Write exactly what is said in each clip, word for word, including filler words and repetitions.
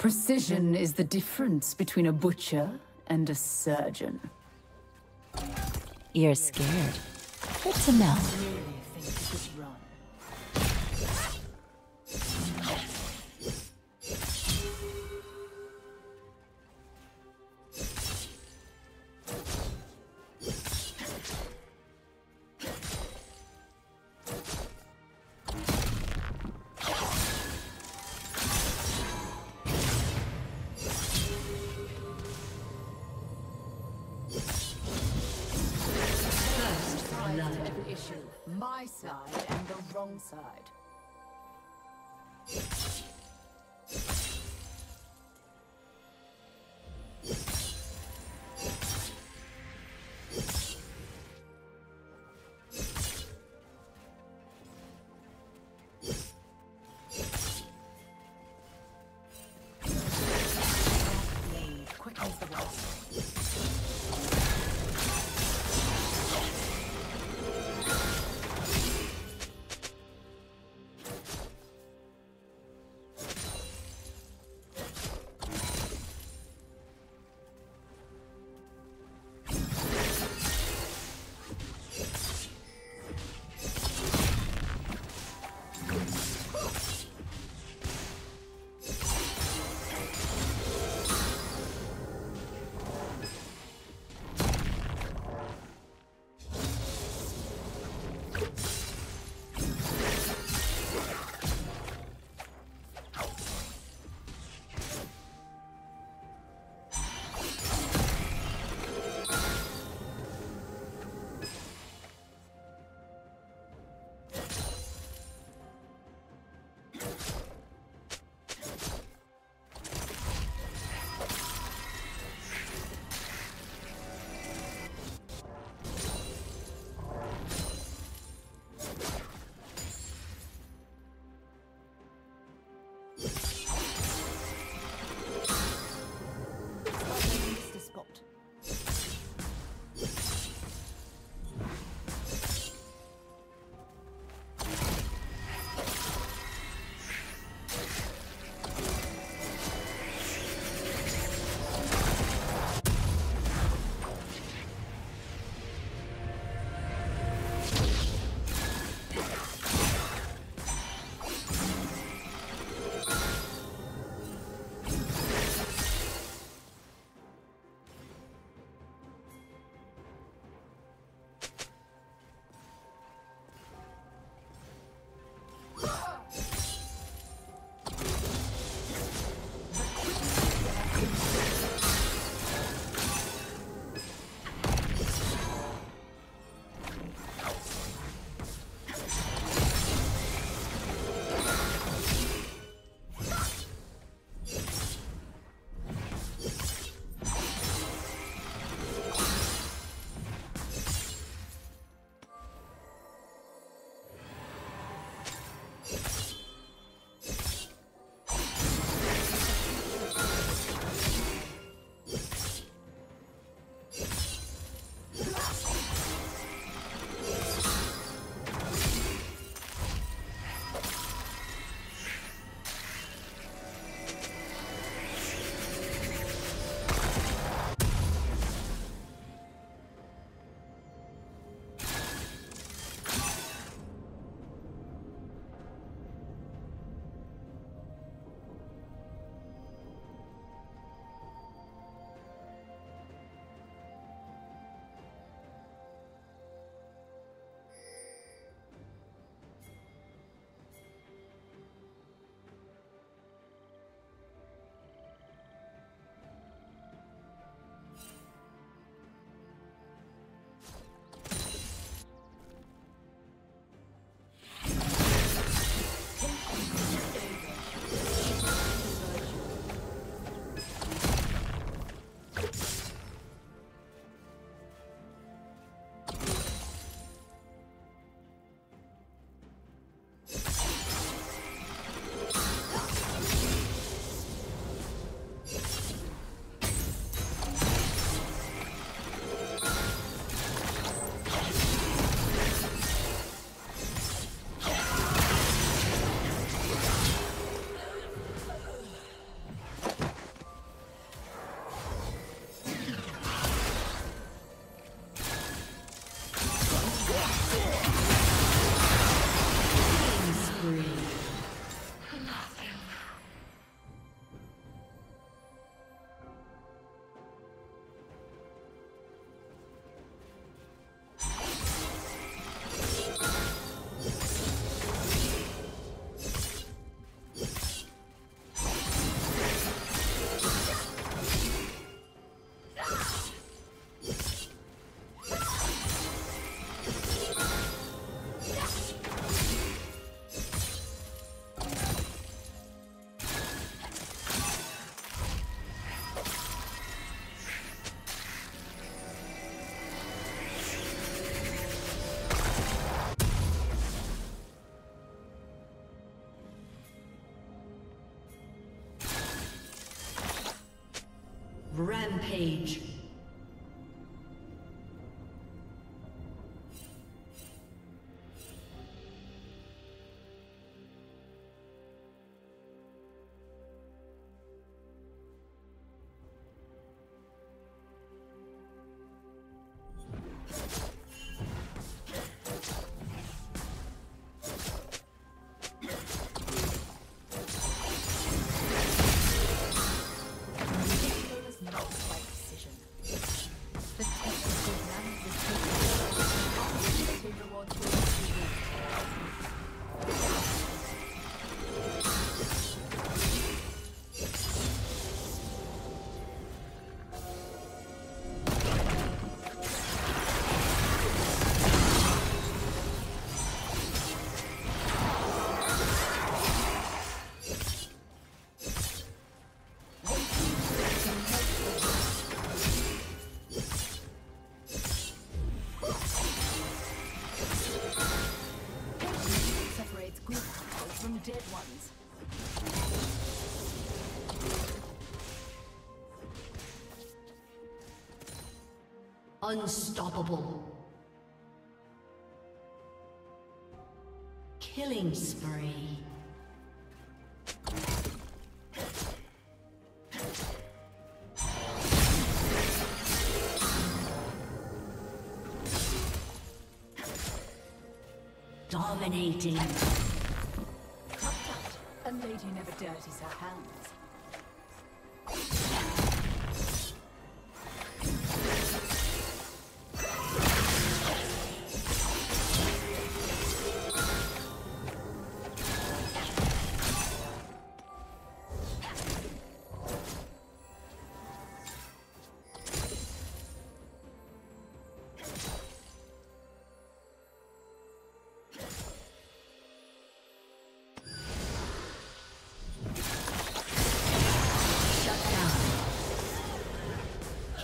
Precision is the difference between a butcher and a surgeon. You're scared. Good to know. My side and the wrong side. Rampage. Unstoppable. Killing spree. Dominating. A lady never dirties her hands.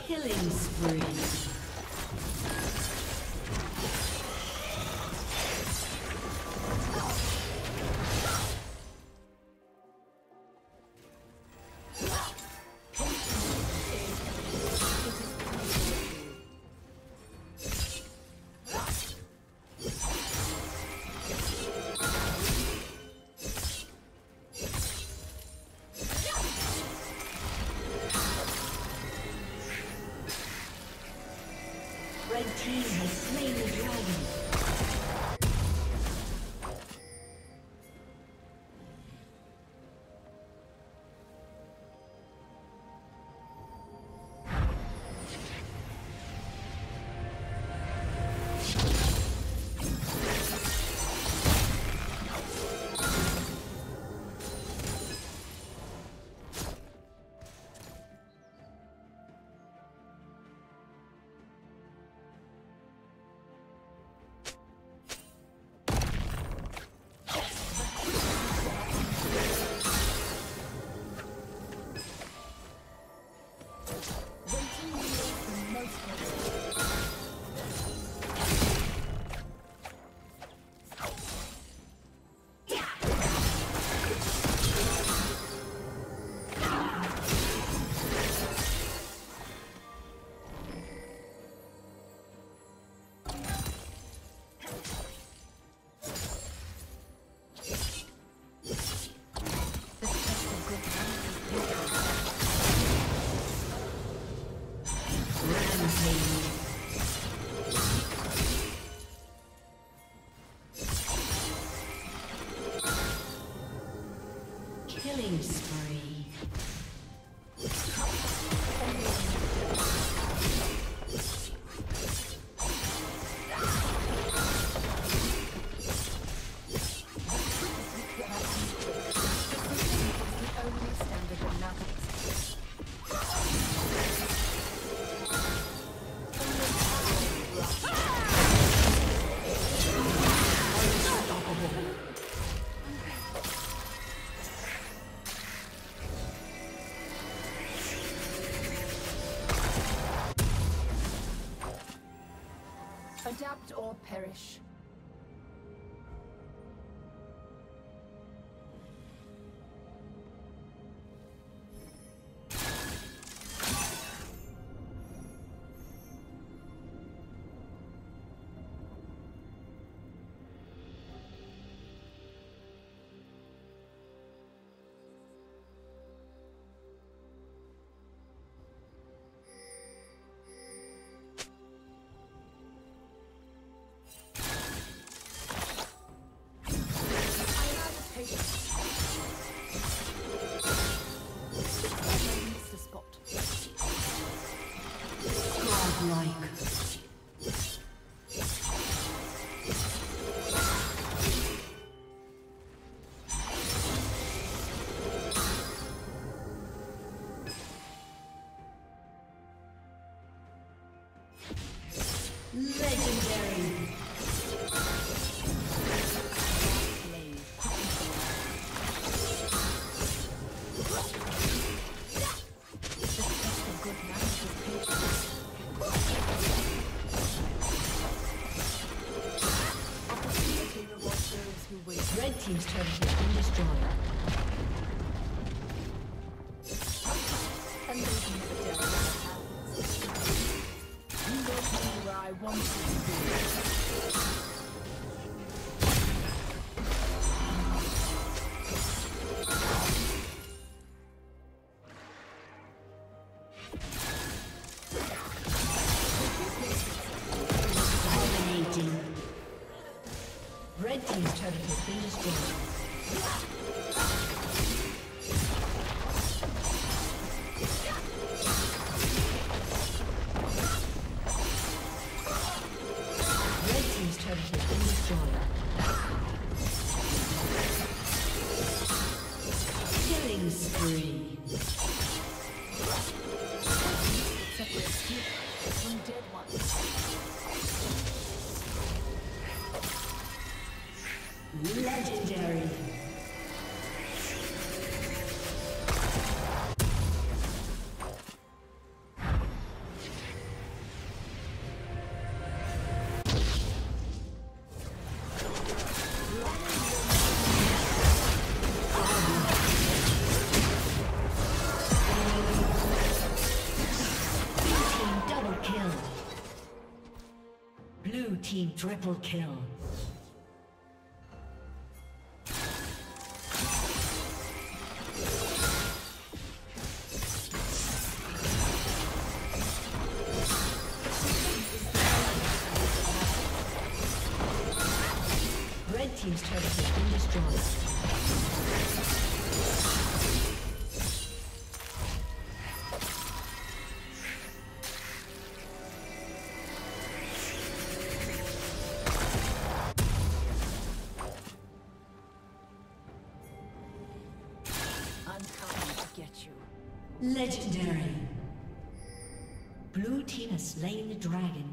Killing spree. Adapt or perish. Team's turret has been destroyed. Team triple kill. Red team's turret has been destroyed. Legendary. Blue team has slain the dragon.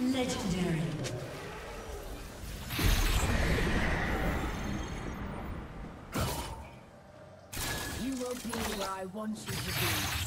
Legendary. You will be where I want you to be.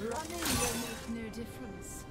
Running will make no difference.